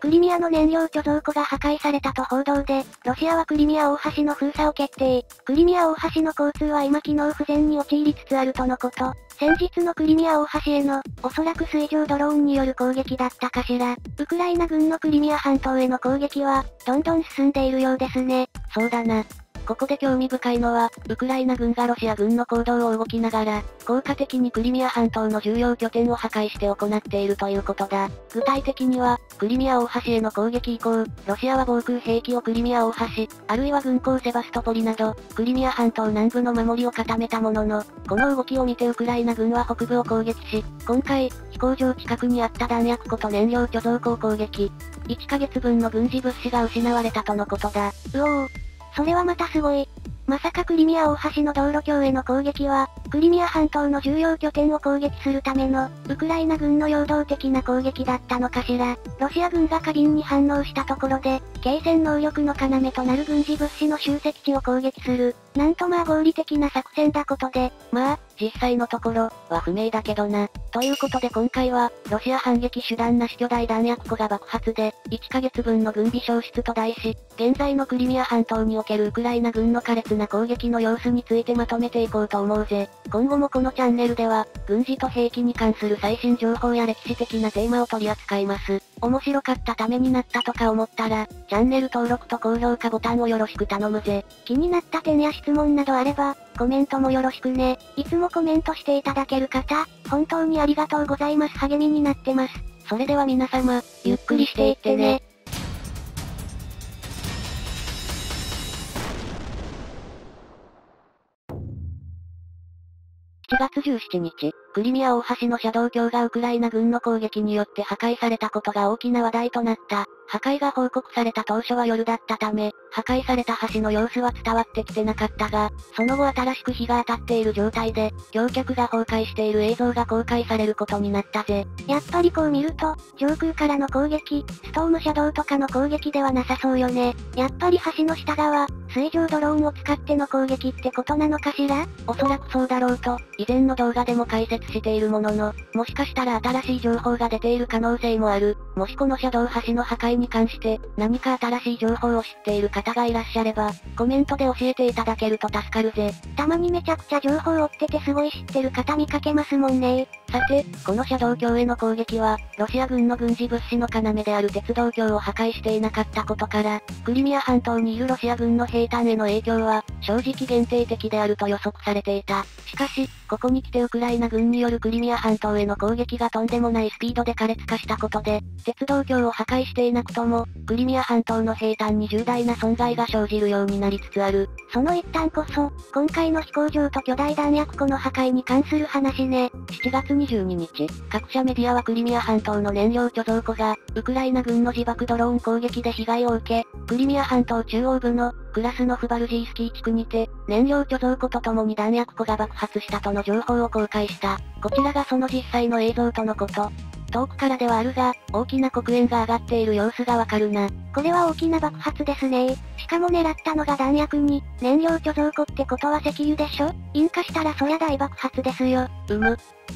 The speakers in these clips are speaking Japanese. クリミアの燃料貯蔵庫が破壊されたと報道で、ロシアはクリミア大橋の封鎖を決定。クリミア大橋の交通は今機能不全に陥りつつあるとのこと。先日のクリミア大橋への、おそらく水上ドローンによる攻撃だったかしら。ウクライナ軍のクリミア半島への攻撃は、どんどん進んでいるようですね。そうだな。ここで興味深いのは、ウクライナ軍がロシア軍の行動を動きながら、効果的にクリミア半島の重要拠点を破壊して行っているということだ。具体的には、クリミア大橋への攻撃以降、ロシアは防空兵器をクリミア大橋、あるいは軍港セバストポリなど、クリミア半島南部の守りを固めたものの、この動きを見てウクライナ軍は北部を攻撃し、今回、飛行場近くにあった弾薬庫と燃料貯蔵庫を攻撃。1ヶ月分の軍事物資が失われたとのことだ。うおー。それはまたすごい。まさかクリミア大橋の道路橋への攻撃は、クリミア半島の重要拠点を攻撃するための、ウクライナ軍の陽動的な攻撃だったのかしら。ロシア軍が過敏に反応したところで、継戦能力の要となる軍事物資の集積地を攻撃する。なんとまあ合理的な作戦だことで、まあ、実際のところ、は不明だけどな。ということで今回は、ロシア反撃手段なし巨大弾薬庫が爆発で、1ヶ月分の軍備消失と題し、現在のクリミア半島におけるウクライナ軍の苛烈な攻撃の様子についてまとめていこうと思うぜ。今後もこのチャンネルでは、軍事と兵器に関する最新情報や歴史的なテーマを取り扱います。面白かったためになったとか思ったら、チャンネル登録と高評価ボタンをよろしく頼むぜ。気になった点や質問などあれば、コメントもよろしくね。いつもコメントしていただける方、本当にありがとうございます。励みになってます。それでは皆様、ゆっくりしていってね。7月17日、クリミア大橋の車道橋がウクライナ軍の攻撃によって破壊されたことが大きな話題となった。破壊が報告された当初は夜だったため、破壊された橋の様子は伝わってきてなかったが、その後新しく日が当たっている状態で、橋脚が崩壊している映像が公開されることになったぜ。やっぱりこう見ると、上空からの攻撃、ストームシャドウとかの攻撃ではなさそうよね。やっぱり橋の下側、水上ドローンを使っての攻撃ってことなのかしら？おそらくそうだろうと、以前の動画でも解説しているものの、もしかしたら新しい情報が出ている可能性もある。もしこの車道橋の破壊に関して、何か新しい情報を知っている方がいらっしゃれば、コメントで教えていただけると助かるぜ。たまにめちゃくちゃ情報を追っててすごい知ってる方見かけますもんね。さて、この車道橋への攻撃は、ロシア軍の軍事物資の要である鉄道橋を破壊していなかったことから、クリミア半島にいるロシア軍の兵站への影響は、正直限定的であると予測されていた。しかし、ここに来てウクライナ軍によるクリミア半島への攻撃がとんでもないスピードで苛烈化したことで、鉄道橋を破壊していなくとも、クリミア半島の兵站に重大な損害が生じるようになりつつある。その一端こそ、今回の飛行場と巨大弾薬庫の破壊に関する話ね。7月22日、各社メディアはクリミア半島の燃料貯蔵庫が、ウクライナ軍の自爆ドローン攻撃で被害を受け、クリミア半島中央部の、クラスノフバルジースキー地区にて、燃料貯蔵庫とともに弾薬庫が爆発したとの情報を公開した。こちらがその実際の映像とのこと。遠くからではあるが、大きな黒煙が上がっている様子がわかるな。これは大きな爆発ですね。しかも狙ったのが弾薬に、燃料貯蔵庫ってことは石油でしょ？引火したらそりゃ大爆発ですよ。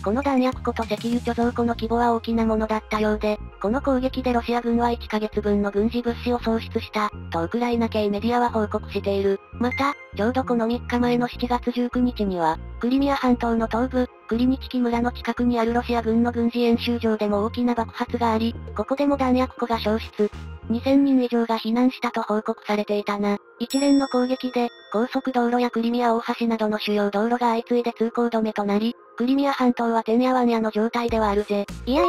この弾薬庫と石油貯蔵庫の規模は大きなものだったようで、この攻撃でロシア軍は1ヶ月分の軍事物資を喪失した、とウクライナ系メディアは報告している。また、ちょうどこの3日前の7月19日には、クリミア半島の東部、クリニチキ村の近くにあるロシア軍の軍事演習場でも大きな爆発があり、ここでも弾薬庫が消失。2000人以上が避難したと報告されていたな。一連の攻撃で、高速道路やクリミア大橋などの主要道路が相次いで通行止めとなり、クリミア半島はてんやわんやの状態ではあるぜ。いや、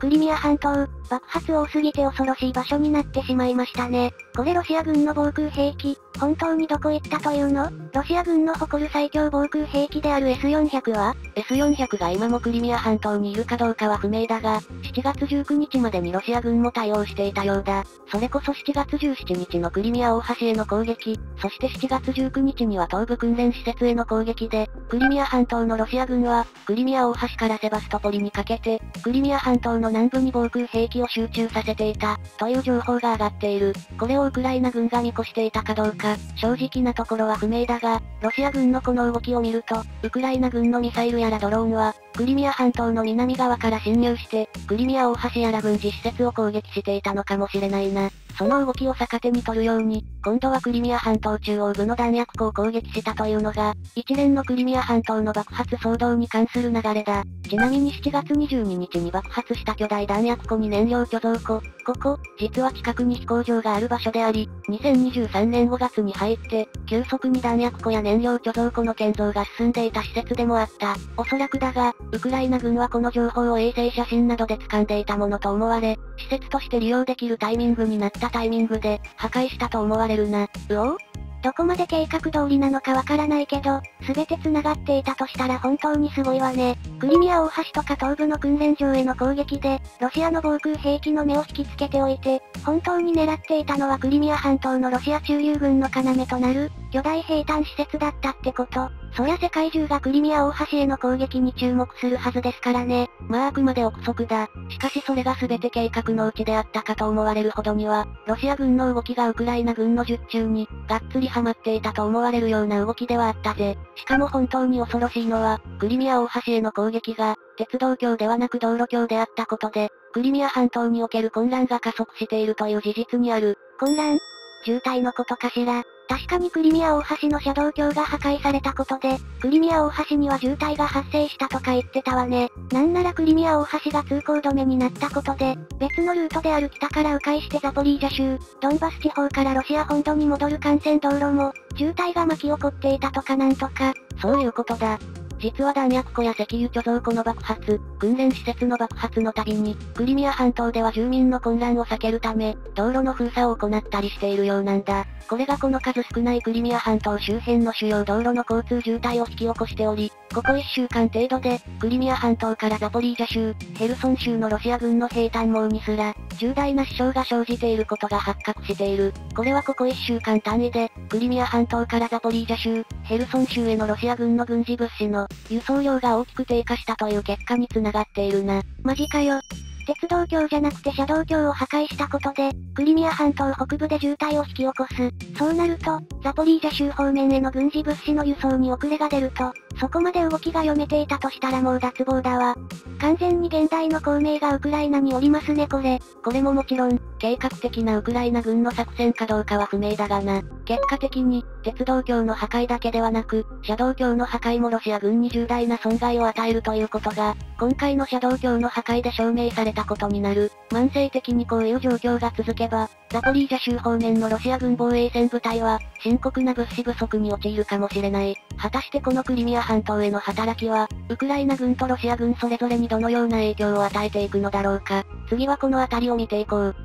クリミア半島、爆発多すぎて恐ろしい場所になってしまいましたね。これロシア軍の防空兵器、本当にどこ行ったというの？ロシア軍の誇る最強防空兵器である S400 は？ S400 が今もクリミア半島にいるかどうかは不明だが、7月19日までにロシア軍も対応していたようだ。それこそ7月17日のクリミア大橋への攻撃、そして7月19日には東部訓練施設への攻撃で、クリミア半島のロシア軍は、クリミア大橋からセバストポリにかけて、クリミア半島の南部に防空兵器を集中させていた、という情報が上がっている。これをウクライナ軍が見越していたかどうか、正直なところは不明だが、ロシア軍のこの動きを見ると、ウクライナ軍のミサイルやらドローンは、クリミア半島の南側から侵入して、クリミア大橋やら軍事施設を攻撃していたのかもしれないな。その動きを逆手に取るように、今度はクリミア半島中央部の弾薬庫を攻撃したというのが、一連のクリミア半島の爆発騒動に関する流れだ。ちなみに7月22日に爆発した巨大弾薬庫に燃料貯蔵庫、ここ、実は近くに飛行場がある場所であり、2023年5月に入って、急速に弾薬庫や燃料貯蔵庫の建造が進んでいた施設でもあった。おそらくだが、ウクライナ軍はこの情報を衛星写真などで掴んでいたものと思われ、施設として利用できるタイミングになったタイミングで、破壊したと思われるな。うおー？どこまで計画通りなのかわからないけど、すべて繋がっていたとしたら本当にすごいわね。クリミア大橋とか東部の訓練場への攻撃で、ロシアの防空兵器の目を引きつけておいて、本当に狙っていたのはクリミア半島のロシア駐留軍の要となる、巨大兵站施設だったってこと。そりゃ世界中がクリミア大橋への攻撃に注目するはずですからね。まああくまで憶測だ。しかしそれが全て計画のうちであったかと思われるほどには、ロシア軍の動きがウクライナ軍の術中に、がっつりハマっていたと思われるような動きではあったぜ。しかも本当に恐ろしいのは、クリミア大橋への攻撃が、鉄道橋ではなく道路橋であったことで、クリミア半島における混乱が加速しているという事実にある。混乱？渋滞のことかしら。確かにクリミア大橋の車道橋が破壊されたことで、クリミア大橋には渋滞が発生したとか言ってたわね。なんならクリミア大橋が通行止めになったことで、別のルートである北から迂回してザポリージャ州、ドンバス地方からロシア本土に戻る幹線道路も、渋滞が巻き起こっていたとかなんとか、そういうことだ。実は弾薬庫や石油貯蔵庫の爆発、訓練施設の爆発のたびに、クリミア半島では住民の混乱を避けるため、道路の封鎖を行ったりしているようなんだ。これがこの数少ないクリミア半島周辺の主要道路の交通渋滞を引き起こしており、ここ1週間程度で、クリミア半島からザポリージャ州、ヘルソン州のロシア軍の兵站網にすら、重大な支障が生じていることが発覚している。これはここ1週間単位で、クリミア半島からザポリージャ州、ヘルソン州へのロシア軍の軍事物資の輸送量が大きく低下したという結果に繋がっているな。マジかよ。鉄道橋じゃなくて車道橋を破壊したことで、クリミア半島北部で渋滞を引き起こす。そうなると、ザポリージャ州方面への軍事物資の輸送に遅れが出ると、そこまで動きが読めていたとしたらもう脱帽だわ。完全に現代の公明がウクライナにおりますねこれ。これももちろん、計画的なウクライナ軍の作戦かどうかは不明だがな。結果的に、鉄道橋の破壊だけではなく、車道橋の破壊もロシア軍に重大な損害を与えるということが、今回の車道橋の破壊で証明されたことになる。慢性的にこういう状況が続けば、ザポリージャ州方面のロシア軍防衛線部隊は、深刻な物資不足に陥るかもしれない。果たしてこのクリミア半島への働きは、ウクライナ軍とロシア軍それぞれにどのような影響を与えていくのだろうか。次はこの辺りを見ていこう。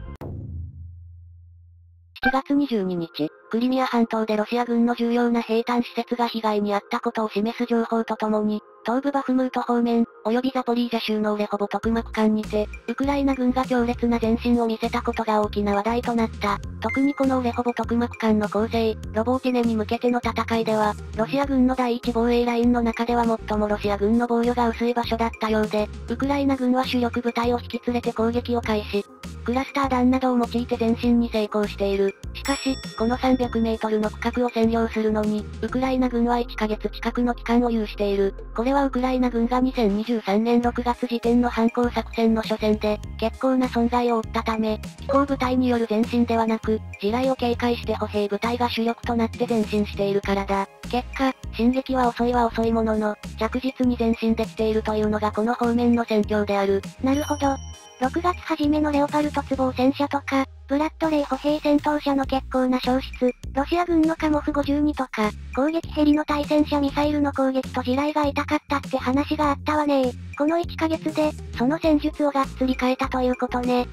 7月22日、クリミア半島でロシア軍の重要な兵站施設が被害に遭ったことを示す情報とともに、東部バフムート方面、及びザポリージャ州のオレホボトクマ区間にて、ウクライナ軍が強烈な前進を見せたことが大きな話題となった。特にこのオレホボトクマ区間の攻勢、ロボーティネに向けての戦いでは、ロシア軍の第一防衛ラインの中では最もロシア軍の防御が薄い場所だったようで、ウクライナ軍は主力部隊を引き連れて攻撃を開始。クラスター弾などを用いて前進に成功している。しかし、この300メートルの区画を占領するのに、ウクライナ軍は1ヶ月近くの期間を有している。これはウクライナ軍が2023年6月時点の反攻作戦の初戦で、結構な損害を負ったため、機甲部隊による前進ではなく、地雷を警戒して歩兵部隊が主力となって前進しているからだ。結果、進撃は遅いものの、着実に前進できているというのがこの方面の戦況である。なるほど。6月初めのレオパルト2防戦車とか、ブラッドレイ歩兵戦闘車の結構な消失、ロシア軍のカモフ52とか、攻撃ヘリの対戦車ミサイルの攻撃と地雷が痛かったって話があったわねー。この1ヶ月で、その戦術をがっつり変えたということね。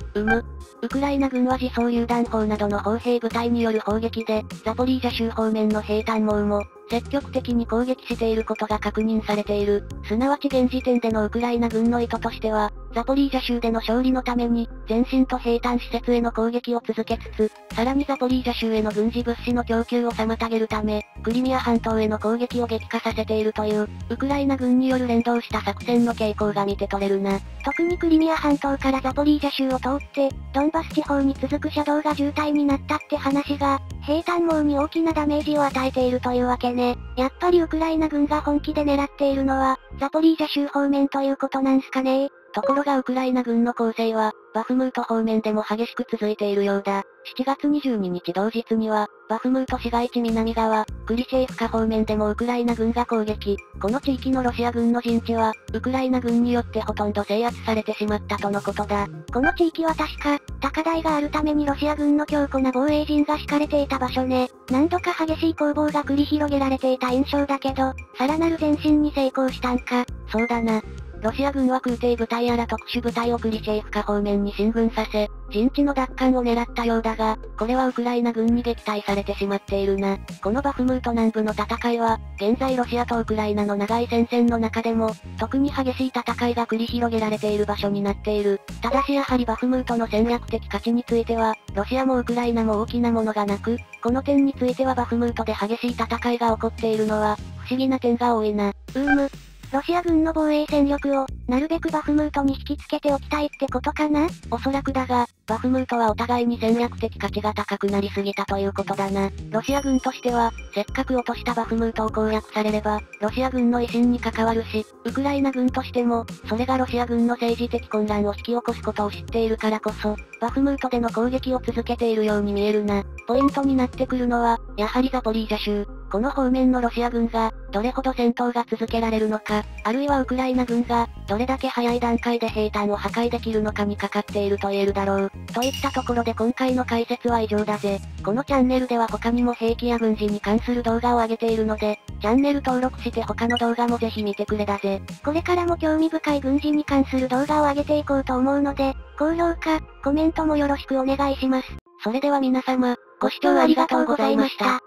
ウクライナ軍は自走榴弾砲などの砲兵部隊による砲撃で、ザポリージャ州方面の兵站網も、積極的に攻撃していることが確認されている。すなわち現時点でのウクライナ軍の意図としては、ザポリージャ州での勝利のために、前進と兵站施設への攻撃を続けつつ、さらにザポリージャ州への軍事物資の供給を妨げるため、クリミア半島への攻撃を激化させているという、ウクライナ軍による連動した作戦の傾向が見て取れるな。特にクリミア半島からザポリージャ州を通って、ドンバス地方に続く車道が渋滞になったって話が、兵站網に大きなダメージを与えているというわけね。やっぱりウクライナ軍が本気で狙っているのは、ザポリージャ州方面ということなんすかね。ところがウクライナ軍の攻勢は、バフムート方面でも激しく続いているようだ。7月22日同日には、バフムート市街地南側、クリシェイフカ方面でもウクライナ軍が攻撃。この地域のロシア軍の陣地は、ウクライナ軍によってほとんど制圧されてしまったとのことだ。この地域は確か、高台があるためにロシア軍の強固な防衛陣が敷かれていた場所ね。何度か激しい攻防が繰り広げられていた印象だけど、さらなる前進に成功したんか。そうだな。ロシア軍は空挺部隊やら特殊部隊をクリシェイフカ方面に進軍させ、陣地の奪還を狙ったようだが、これはウクライナ軍に撃退されてしまっているな。このバフムート南部の戦いは、現在ロシアとウクライナの長い戦線の中でも、特に激しい戦いが繰り広げられている場所になっている。ただしやはりバフムートの戦略的価値については、ロシアもウクライナも大きなものがなく、この点についてはバフムートで激しい戦いが起こっているのは、不思議な点が多いな。ロシア軍の防衛戦力を、なるべくバフムートに引きつけておきたいってことかな？おそらくだが、バフムートはお互いに戦略的価値が高くなりすぎたということだな。ロシア軍としては、せっかく落としたバフムートを攻略されれば、ロシア軍の威信に関わるし、ウクライナ軍としても、それがロシア軍の政治的混乱を引き起こすことを知っているからこそ、バフムートでの攻撃を続けているように見えるな。ポイントになってくるのは、やはりザポリージャ州。この方面のロシア軍が、どれほど戦闘が続けられるのか、あるいはウクライナ軍が、どれだけ早い段階で兵站を破壊できるのかにかかっていると言えるだろう。といったところで今回の解説は以上だぜ。このチャンネルでは他にも兵器や軍事に関する動画を上げているので、チャンネル登録して他の動画もぜひ見てくれだぜ。これからも興味深い軍事に関する動画を上げていこうと思うので、高評価、コメントもよろしくお願いします。それでは皆様、ご視聴ありがとうございました。